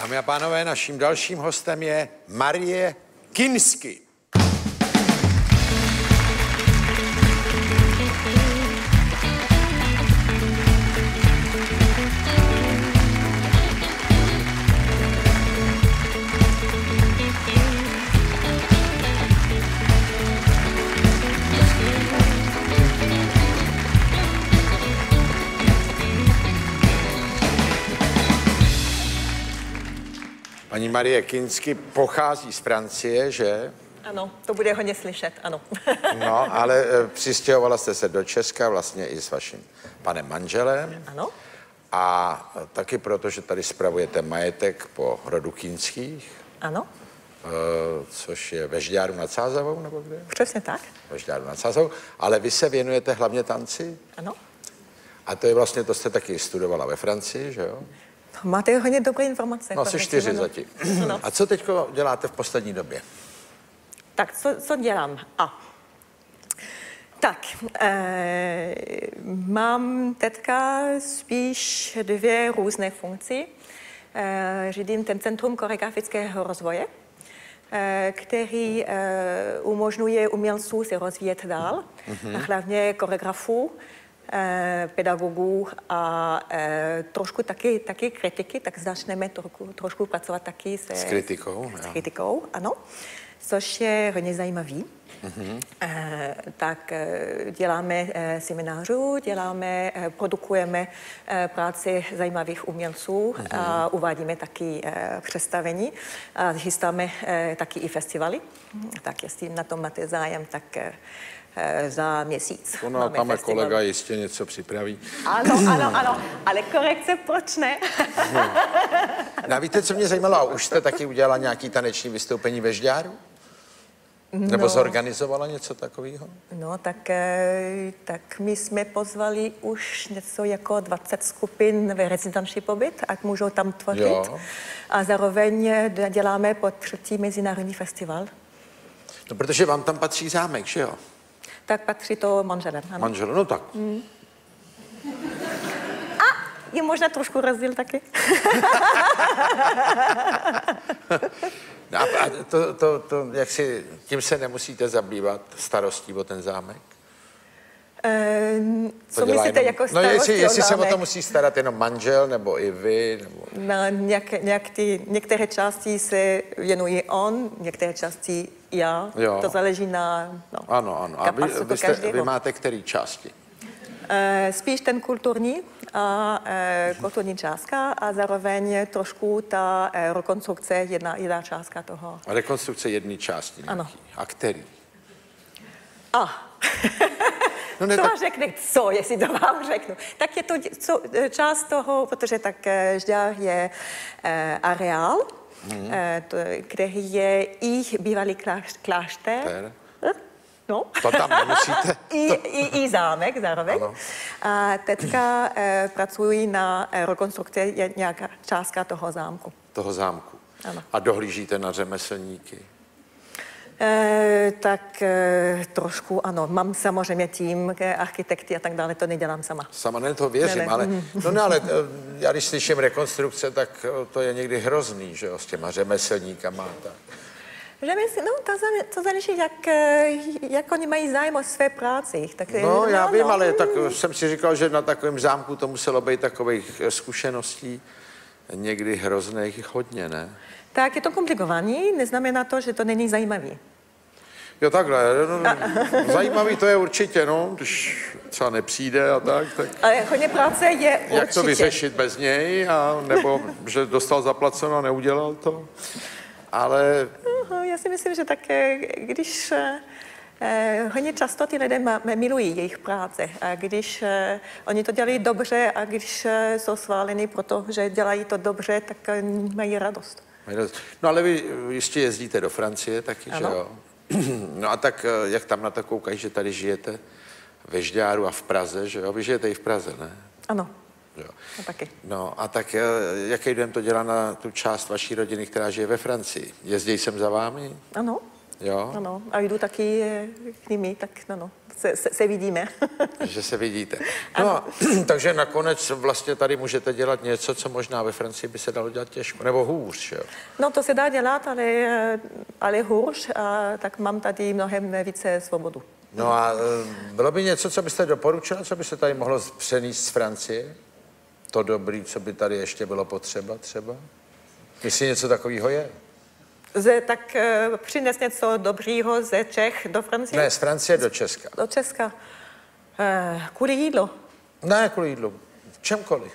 Dámy a pánové, naším dalším hostem je Marie Kinsky. Paní Marie Kinsky pochází z Francie, že? Ano, to bude hodně slyšet, ano. No, ale přistěhovala jste se do Česka vlastně i s vaším panem manželem. Ano. A taky proto, že tady spravujete majetek po rodu Kinských. Ano. Což je ve Žďáru nad Sázavou, nebo kde? Přesně tak. Ve Žďáru nad Sázavou, ale vy se věnujete hlavně tanci? Ano. A to je vlastně, to jste taky studovala ve Francii, že jo? Máte hodně dobré informace. No, asi 4 zatím. No. A co teď děláte v poslední době? Tak, co dělám? Mám teďka spíš 2 různé funkce. Řídím ten Centrum choreografického rozvoje, který umožňuje umělcům se rozvíjet dál, a hlavně choreografů, pedagogů a trošku taky kritiky, tak začneme trošku pracovat taky s kritikou, ano, což je hodně zajímavý. Tak děláme seminářů, produkujeme práci zajímavých umělců a uvádíme taky představení a chystáme taky i festivaly. Tak jestli na tom máte zájem, tak za měsíc. No, tam kolega jistě něco připraví. Ano, ale korekce proč ne? No, víte, co mě zajímalo, a už jste taky udělala nějaký taneční vystoupení ve Žďáru? Nebo zorganizovala něco takového? No, tak my jsme pozvali už něco jako 20 skupin ve rezidenční pobyt, ať můžou tam tvořit. Jo. A zároveň děláme po 3. mezinárodní festival. No, protože vám tam patří zámek, že jo? Tak patří to manželem. Manželem, no tak. A je možná trošku rozdíl taky. No a to jak si, tím se nemusíte zabývat starostí o ten zámek? Co myslíte jako starostí? No, jestli se o to musí starat jenom manžel, nebo i vy, nebo... No, některé části se věnuje on, některé části já. Jo. To záleží na kapacitu. A vy máte který části? Spíš ten kulturní a kulturní částka a zároveň trošku ta rekonstrukce jedna částka toho. A rekonstrukce jedné části nějaký. Ano. A který? No, ne, co vám řekne? Co, jestli to vám řeknu? Tak je to část toho, protože tak Žďár je areál, který je i bývalý klášter. No. To tam nemusíte. I zámek zároveň. Ano. A teďka pracuji na rekonstrukci nějaká částka toho zámku. Toho zámku. Ano. A dohlížíte na řemeslníky? Trošku ano. Mám samozřejmě tým, architekty a tak dále, to nedělám sama. Sama, ne, to věřím, ale... No ne, ale já když slyším rekonstrukce, tak to je někdy hrozný, že jo, s těma řemeslníkama. No, to záleží, jak oni mají zájem o své práci. Tak, no, já vím, ale tak jsem si říkal, že na takovém zámku to muselo být takových zkušeností někdy hrozných hodně, ne? Tak je to komplikovaný, neznamená to, že to není zajímavý. Jo, takhle. No, zajímavý to je určitě, no, když třeba nepřijde a tak. Ale hodně práce je určitě. Jak to vyřešit bez něj, nebo že dostal zaplaceno a neudělal to. Ale... Já si myslím, že tak, když hodně často ty lidé milují jejich práce a když oni to dělají dobře a když jsou sváleni pro to, že dělají to dobře, tak mají radost. No, ale vy jistě jezdíte do Francie taky, ano, že jo? No a tak jak tam na to koukají, že tady žijete ve Žďáru a v Praze, že jo? Vy žijete i v Praze, ne? Ano. Jo. A taky. No a tak jaký den to dělá na tu část vaší rodiny, která žije ve Francii? Jezdí sem za vámi? Ano. Jo? Ano, a jdu taky k nimi, tak ano, se vidíme. Že se vidíte. No, takže nakonec vlastně tady můžete dělat něco, co možná ve Francii by se dalo dělat těžko, nebo hůř, jo? No, to se dá dělat, ale hůř, a tak mám tady mnohem více svobodu. No a bylo by něco, co byste doporučila, co by se tady mohlo přenést z Francie? To dobrý, co by tady ještě bylo potřeba třeba? Jestli něco takového je? Tak přines něco dobrýho ze Čech do Francie? Ne, z Francie do Česka. Do Česka. Kvůli jídlu? Ne, kvůli jídlu. Čemkoliv.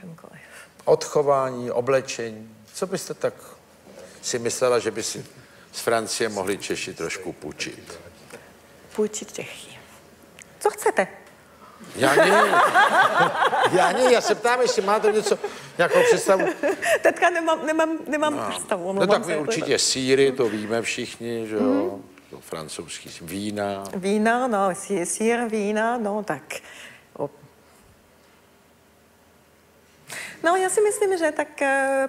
Čemkoliv. Odchování, oblečení. Co byste tak si myslela, že by si z Francie mohli Češi trošku půjčit? Půjčit Čechy. Co chcete? Já se ptám, jestli máte něco, nějakou představu. Teďka nemám představu. No tak my určitě sýry, to víme všichni, že jo, to francouzský vína. Vína, no, sýr, vína, no tak. No já si myslím, že tak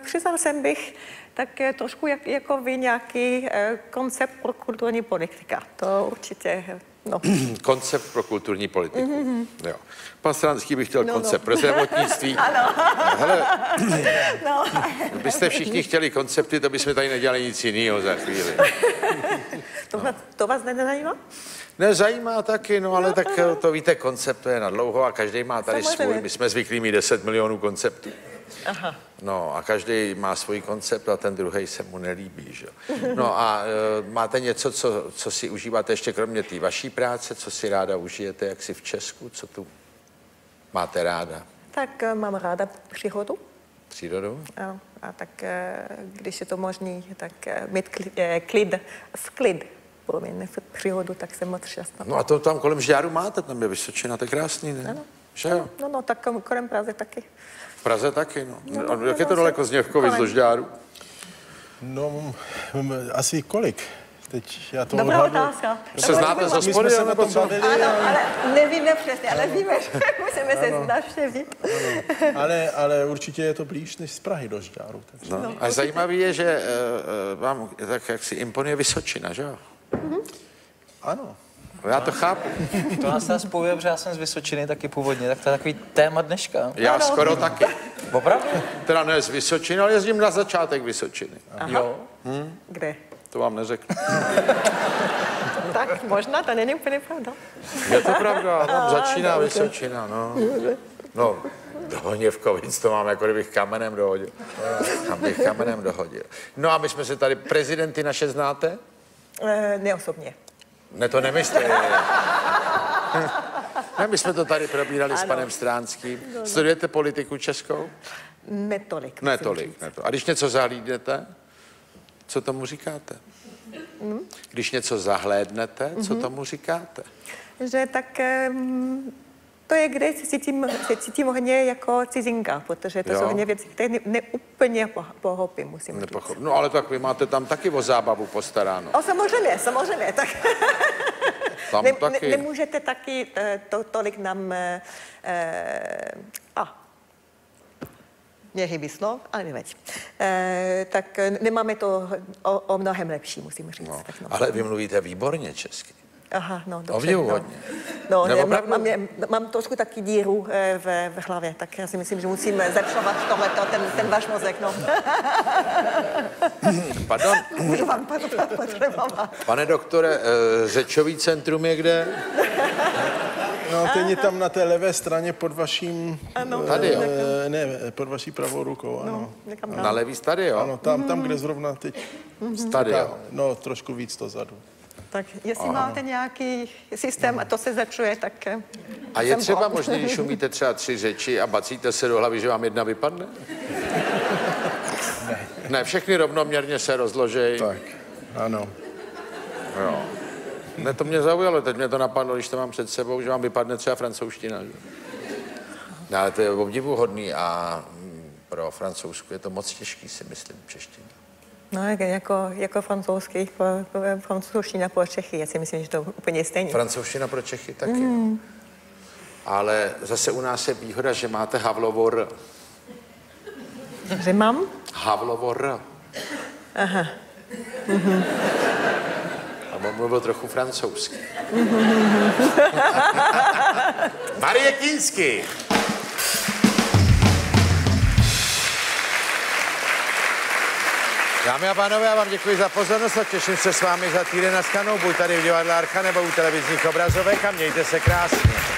přiznal jsem bych, tak trošku jako vy nějaký koncept pro kulturní politika, to určitě. No. Koncept pro kulturní politiku. Jo. Pan Stranský by chtěl koncept pro zdravotnictví. Ano. Hele, byste všichni chtěli koncepty, to bychom tady nedělali nic jiného za chvíli. To vás nezajímá? Nezajímá taky, no ale tak to víte, koncept to je nadlouho a každý má tady svůj. My jsme zvyklí mít 10 milionů konceptů. Aha. No a každý má svůj koncept a ten druhý se mu nelíbí, že? No a máte něco, co si užíváte ještě kromě té vaší práce, co si ráda užijete, jak si v Česku, co tu máte ráda? Tak mám ráda přírodu. Přírodu? Ano, a tak když je to možný, tak mít klid. Proměň v přírodu, tak jsem moc šťastná. No a to tam kolem Žďáru máte, tam je Vysočina, to je krásný, ne? Ano. Že jo? No, tak kolem Praze taky. V Praze taky, no. Jak je to daleko z Něvkovic do Žďáru? No, asi kolik? Teď já to odhadu. Dobrá otázka. Se znáte ze spory, nebo co? Ano, ale nevíme přesně, ale víme, že musíme se navštěvit. Ale určitě je to blíž než z Prahy do Žďáru. A zajímavé je, že vám tak jaksi imponuje Vysočina, že jo? Ano. Já to chápu. To nás teda spojuje, protože já jsem z Vysočiny taky původně, tak to je takový téma dneška. Já skoro taky. Opravdu? Teda ne z Vysočiny, ale jezdím na začátek Vysočiny. Jo. Kde? To vám neřeknu. Tak možná, to není úplně pravda. Je to pravda, tam začíná Vysočina, no. No, do Hněvkovic to mám, jako kdybych kamenem dohodil. Tam bych kamenem dohodil. No a my jsme se tady, prezidenty naše znáte? Neosobně. Ne, to nemyslím. Ne, my jsme to tady probírali s panem Stránským. Studujete politiku českou? Netolik. Netolik. A když něco zahlídnete, co tomu říkáte? Když něco zahlédnete, co tomu říkáte? Že tak to je, kde se cítím hodně jako cizinka, protože to jsou hodně věci, které neúplně pochopím, musím říct. No ale tak vy máte tam taky o zábavu postaráno. O, samozřejmě, tak. Tam taky. Nemůžete taky tolik nám... Mě chybí slov, ale nevěď. Tak nemáme to o mnohem lepší, musím říct. No, tak, no. Ale vy mluvíte výborně česky. Aha, no, dobře. Mám trošku taky díru v hlavě, tak já si myslím, že musím zlepšovat tohleto, ten váš mozek, no. Pardon? Můžu vám potřebovat. Pane doktore, řečový centrum je kde? No, ten je tam na té levé straně pod vaším... Ano. Tady, jo. Ne, pod vaší pravou rukou, ano. Na levý tady, jo? Ano, tam, kde zrovna teď. Tady, jo. No, trošku víc dozadu. Tak jestli máte nějaký systém a to se začuje, tak... A je třeba možný, když umíte třeba 3 řeči a bacíte se do hlavy, že vám jedna vypadne? Ne, všechny rovnoměrně se rozložejí. Tak, ano. Jo. Ne, to mě zaujalo, teď mě to napadlo, když to mám před sebou, že vám vypadne třeba francouzština. No, ale to je obdivuhodný a pro francouzsku je to moc těžký, si myslím, čeština. No, jako francouzština pro Čechy, já si myslím, že to úplně stejně. Francouzština pro Čechy taky. Ale zase u nás je výhoda, že máte Havlovo R. Že mám? Havlovo R. Aha. on mluvil trochu francouzsky. Marie Kinsky. Dámy a pánové, já vám děkuji za pozornost a těším se s vámi za týden na Skanu, buď tady v divadle Archa nebo u televizních obrazovek a mějte se krásně.